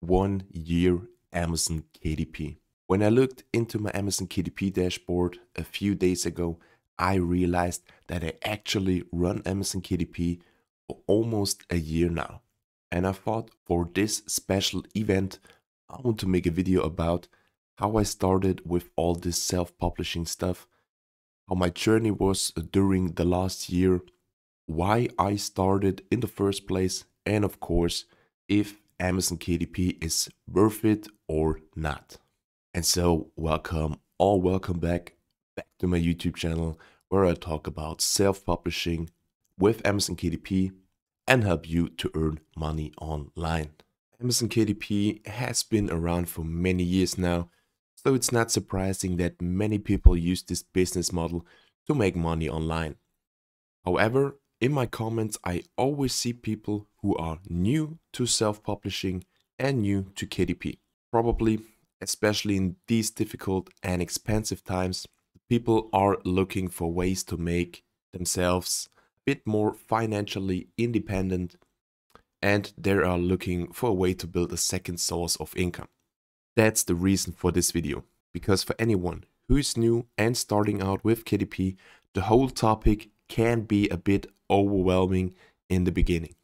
1 year Amazon KDP. When I looked into my Amazon KDP dashboard a few days ago, I realized that I actually run Amazon KDP for almost a year now. And I thought for this special event, I want to make a video about how I started with all this self-publishing stuff, how my journey was during the last year, why I started in the first place, and of course, if Amazon KDP is worth it or not. And so welcome back to my YouTube channel, where I talk about self-publishing with Amazon KDP and help you to earn money online. Amazon KDP has been around for many years now, so it's not surprising that many people use this business model to make money online. However, in my comments, I always see people who are new to self-publishing and new to KDP. Probably, especially in these difficult and expensive times, people are looking for ways to make themselves a bit more financially independent, and they are looking for a way to build a second source of income. That's the reason for this video, because for anyone who is new and starting out with KDP, the whole topic can be a bit overwhelming in the beginning.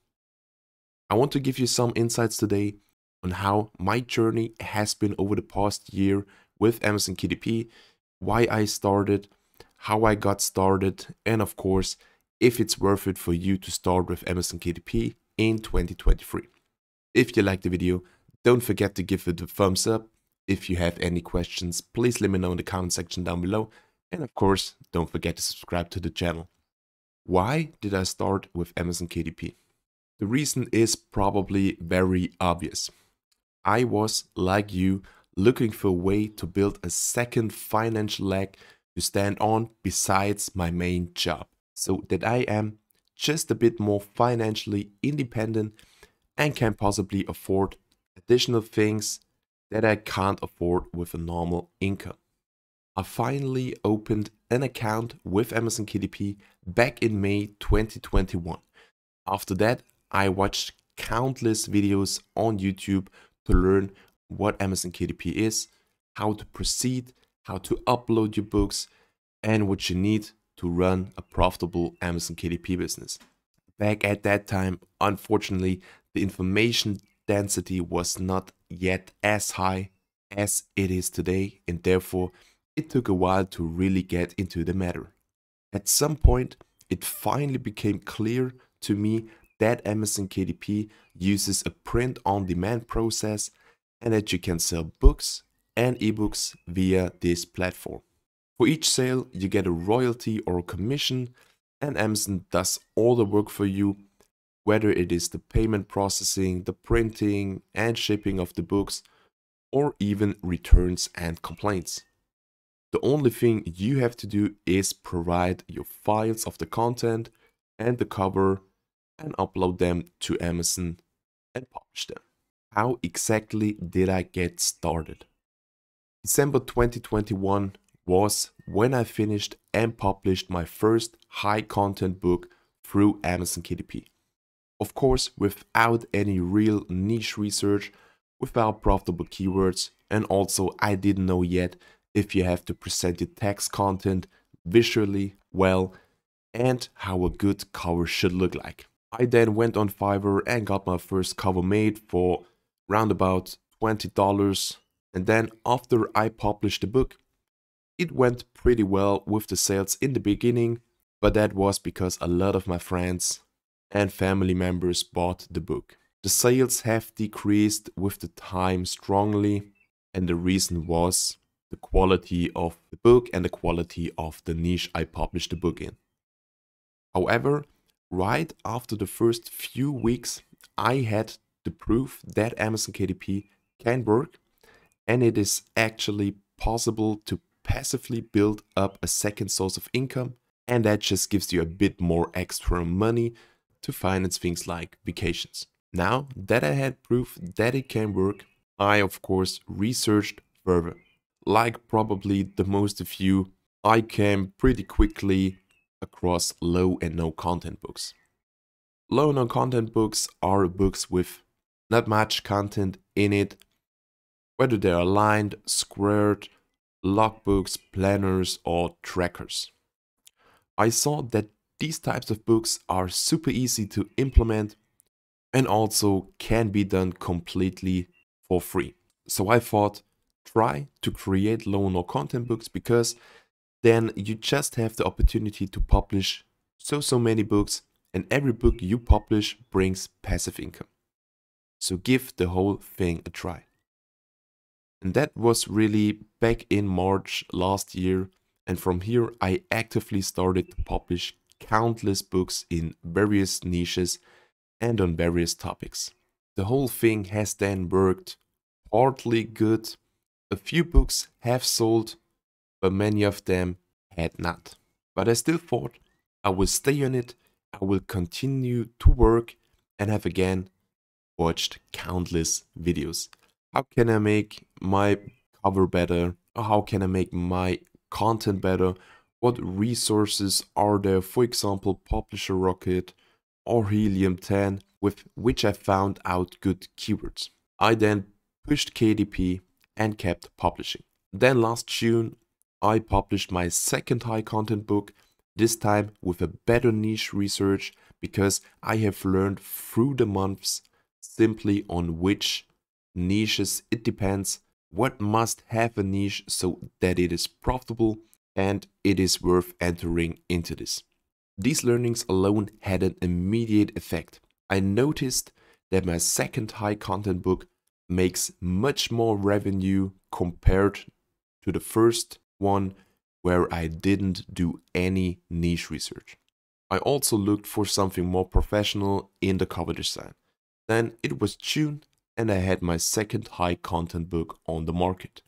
I want to give you some insights today on how my journey has been over the past year with Amazon KDP, why I started, how I got started, and of course, if it's worth it for you to start with Amazon KDP in 2023. If you like the video, don't forget to give it a thumbs up. If you have any questions, please let me know in the comment section down below. And of course, don't forget to subscribe to the channel. Why did I start with Amazon KDP? The reason is probably very obvious. I was, like you, looking for a way to build a second financial leg to stand on besides my main job, so that I am just a bit more financially independent and can possibly afford additional things that I can't afford with a normal income. I finally opened an account with Amazon KDP back in May 2021. After that, I watched countless videos on YouTube to learn what Amazon KDP is, how to proceed, how to upload your books, and what you need to run a profitable Amazon KDP business. Back at that time, unfortunately, the information density was not yet as high as it is today, and therefore it took a while to really get into the matter. At some point, it finally became clear to me that Amazon KDP uses a print-on-demand process and that you can sell books and ebooks via this platform. For each sale, you get a royalty or a commission, and Amazon does all the work for you, whether it is the payment processing, the printing and shipping of the books, or even returns and complaints. The only thing you have to do is provide your files of the content and the cover and upload them to Amazon and publish them. How exactly did I get started? December 2021 was when I finished and published my first high content book through Amazon KDP. Of course, without any real niche research, without profitable keywords, and also I didn't know yet if you have to present your text content visually well and how a good cover should look like. I then went on Fiverr and got my first cover made for around about $20. And then after I published the book, it went pretty well with the sales in the beginning, but that was because a lot of my friends and family members bought the book. The sales have decreased with the time strongly, and the reason was the quality of the book and the quality of the niche I published the book in. However, right after the first few weeks, I had the proof that Amazon KDP can work, and it is actually possible to passively build up a second source of income, and that just gives you a bit more extra money to finance things like vacations. Now that I had proof that it can work, I of course researched further. Like probably the most of you, I came pretty quickly across low and no content books. Low and no content books are books with not much content in it, whether they are aligned, squared, logbooks, planners or trackers. I saw that these types of books are super easy to implement and also can be done completely for free. So I thought, try to create loan or content books, because then you just have the opportunity to publish so many books, and every book you publish brings passive income. So give the whole thing a try. And that was really back in March last year, and from here I actively started to publish countless books in various niches and on various topics. The whole thing has then worked partly good. A few books have sold, but many of them had not. But I still thought I will stay on it, I will continue to work, and have again watched countless videos. How can I make my cover better? Or how can I make my content better? What resources are there? For example, Publisher Rocket or Helium 10, with which I found out good keywords. I then pushed KDP and kept publishing. Then last June, I published my second high content book, this time with a better niche research, because I have learned through the months simply on which niches it depends, what must have a niche so that it is profitable and it is worth entering into this. These learnings alone had an immediate effect. I noticed that my second high content book makes much more revenue compared to the first one, where I didn't do any niche research. I also looked for something more professional in the cover design. Then it was June and I had my second high content book on the market.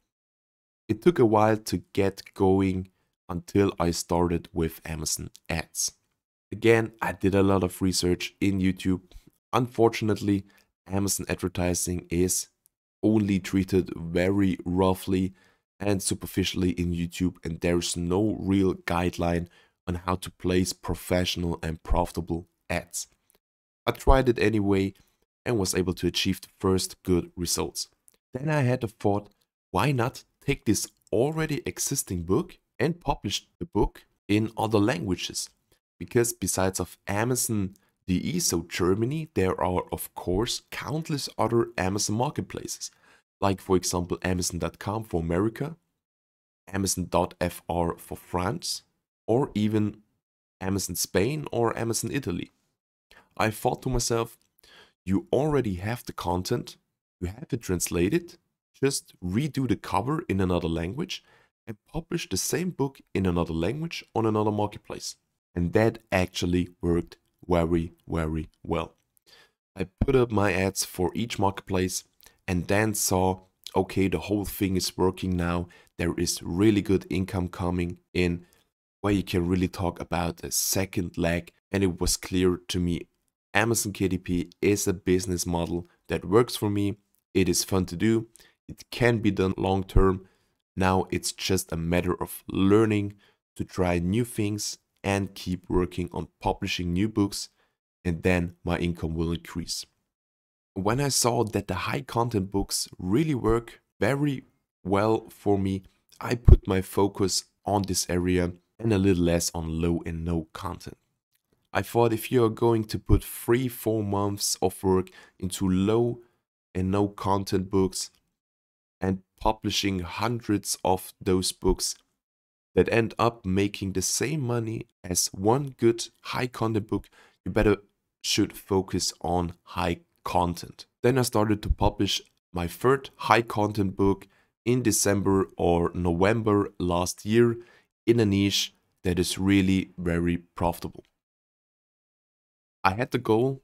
It took a while to get going until I started with Amazon ads. Again, I did a lot of research in YouTube. Unfortunately, Amazon advertising is only treated very roughly and superficially in YouTube, and there is no real guideline on how to place professional and profitable ads. I tried it anyway and was able to achieve the first good results. Then I had a thought, why not take this already existing book and publish the book in other languages? Because besides of Amazon DE, so Germany, there are of course countless other Amazon marketplaces, like for example Amazon.com for America, Amazon.fr for France, or even Amazon Spain or Amazon Italy. I thought to myself, you already have the content, you have it translated, just redo the cover in another language and publish the same book in another language on another marketplace. And that actually worked very well. I put up my ads for each marketplace and then saw, okay, the whole thing is working now, there is really good income coming in, where you can really talk about a second leg, and it was clear to me, Amazon KDP is a business model that works for me. It is fun to do. It can be done long term. Now it's just a matter of learning to try new things and keep working on publishing new books, and then my income will increase. When I saw that the high content books really work very well for me, I put my focus on this area and a little less on low and no content. I thought, if you are going to put 3-4 months of work into low and no content books and publishing hundreds of those books that end up making the same money as one good high content book, you better should focus on high content. Then I started to publish my third high content book in December or November last year in a niche that is really very profitable. I had the goal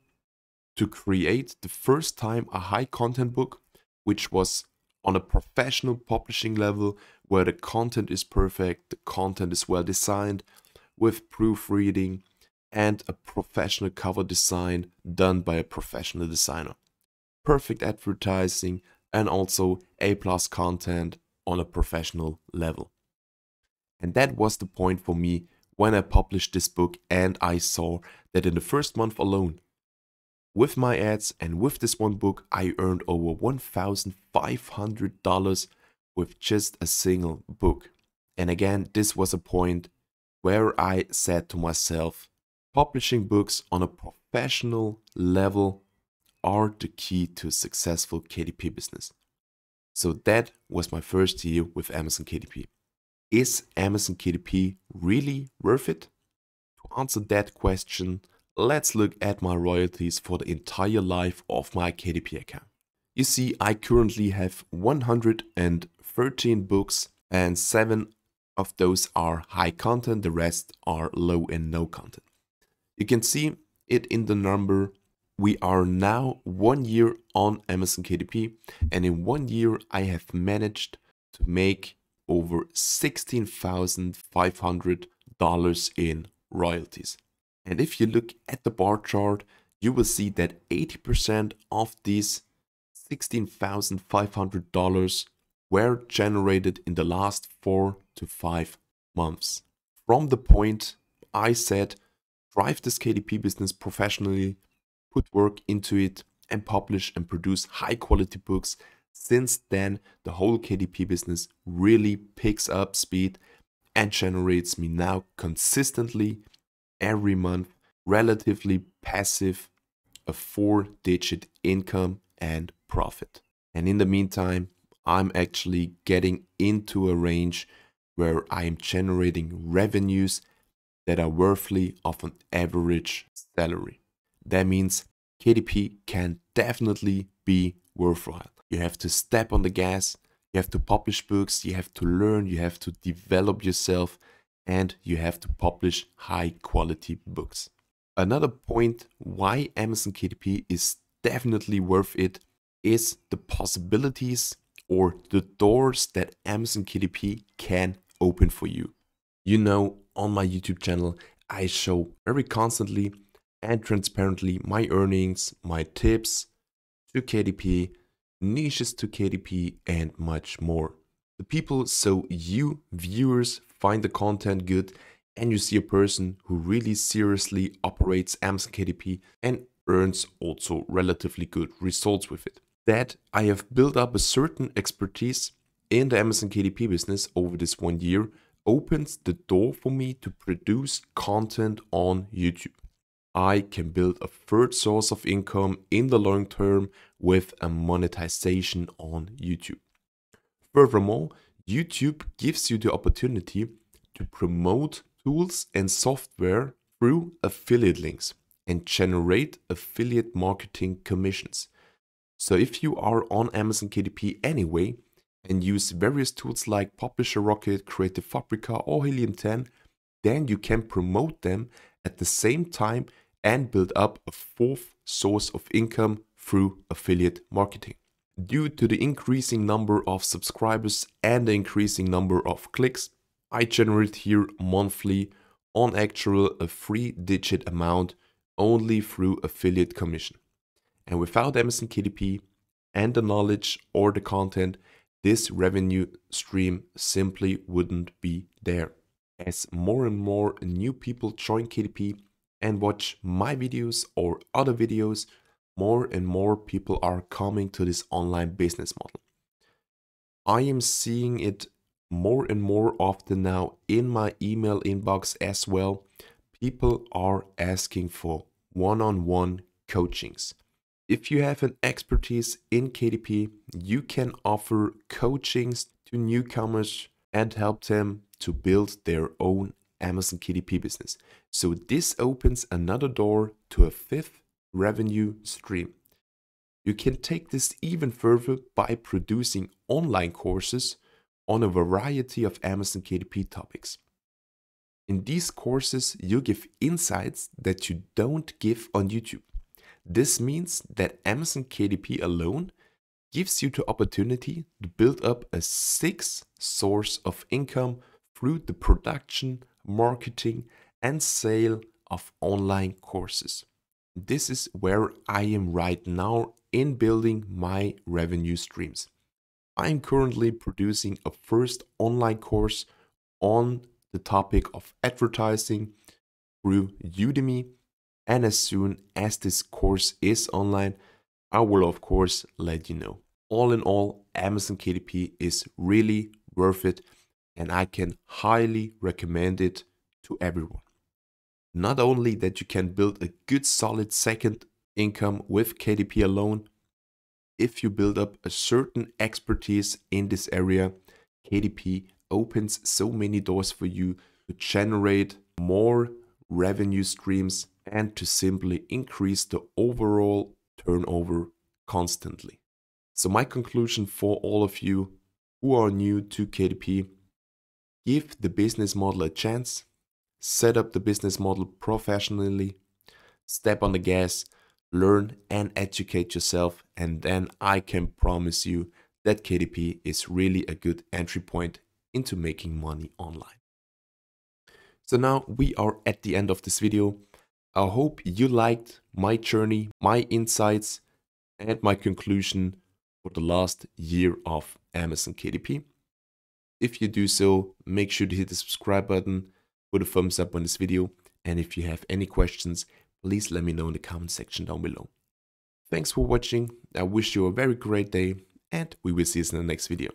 to create the first time a high content book, which was on a professional publishing level, where the content is perfect, the content is well designed, with proofreading and a professional cover design done by a professional designer. Perfect advertising and also A+ content on a professional level. And that was the point for me when I published this book, and I saw that in the first month alone, With my ads and with this one book, I earned over $1,500 with just a single book. And again, this was a point where I said to myself, publishing books on a professional level are the key to a successful KDP business. So that was my first year with Amazon KDP. Is Amazon KDP really worth it? To answer that question, let's look at my royalties for the entire life of my KDP account. You see, I currently have 113 books and 7 of those are high content, the rest are low and no content. You can see it in the number. We are now 1 year on Amazon KDP, and in 1 year I have managed to make over $16,500 in royalties. And if you look at the bar chart, you will see that 80% of these $16,500 were generated in the last 4 to 5 months. From the point I said, drive this KDP business professionally, put work into it and publish and produce high quality books. Since then, the whole KDP business really picks up speed and generates me now consistently every month, relatively passive, a 4-digit income and profit. And in the meantime, I'm actually getting into a range where I am generating revenues that are worthy of an average salary. That means KDP can definitely be worthwhile. You have to step on the gas, you have to publish books, you have to learn, you have to develop yourself, and you have to publish high quality books. Another point why Amazon KDP is definitely worth it is the possibilities or the doors that Amazon KDP can open for you. You know, on my YouTube channel, I show very constantly and transparently my earnings, my tips to KDP, niches to KDP, and much more. The people, so you viewers, find the content good and you see a person who really seriously operates Amazon KDP and earns also relatively good results with it. That I have built up a certain expertise in the Amazon KDP business over this 1 year opens the door for me to produce content on YouTube. I can build a third source of income in the long term with a monetization on YouTube. Furthermore, YouTube gives you the opportunity to promote tools and software through affiliate links and generate affiliate marketing commissions. So if you are on Amazon KDP anyway and use various tools like Publisher Rocket, Creative Fabrica or Helium 10, then you can promote them at the same time and build up a fourth source of income through affiliate marketing. Due to the increasing number of subscribers and the increasing number of clicks, I generate here monthly on actual a 3-digit amount only through affiliate commission. And without Amazon KDP and the knowledge or the content, this revenue stream simply wouldn't be there. As more and more new people join KDP and watch my videos or other videos, more and more people are coming to this online business model. I am seeing it more and more often now in my email inbox as well. People are asking for one-on-one coachings. If you have an expertise in KDP, you can offer coachings to newcomers and help them to build their own Amazon KDP business. So this opens another door to a 5th revenue stream. You can take this even further by producing online courses on a variety of Amazon KDP topics. In these courses, you give insights that you don't give on YouTube. This means that Amazon KDP alone gives you the opportunity to build up a 6th source of income through the production, marketing, and sale of online courses. This is where I am right now in building my revenue streams. I'm currently producing a first online course on the topic of advertising through Udemy And as soon as this course is online, I will of course let you know. All in all, Amazon KDP is really worth it, and I can highly recommend it to everyone. Not only that you can build a good solid second income with KDP alone, if you build up a certain expertise in this area, KDP opens so many doors for you to generate more revenue streams and to simply increase the overall turnover constantly. So my conclusion for all of you who are new to KDP, give the business model a chance, set up the business model professionally, step on the gas, learn and educate yourself, and then I can promise you that KDP is really a good entry point into making money online. So now we are at the end of this video. I hope you liked my journey, my insights, and my conclusion for the last year of Amazon KDP. If you do so, make sure to hit the subscribe button, put a thumbs up on this video, and if you have any questions, please let me know in the comment section down below. Thanks for watching, I wish you a very great day, and we will see you in the next video.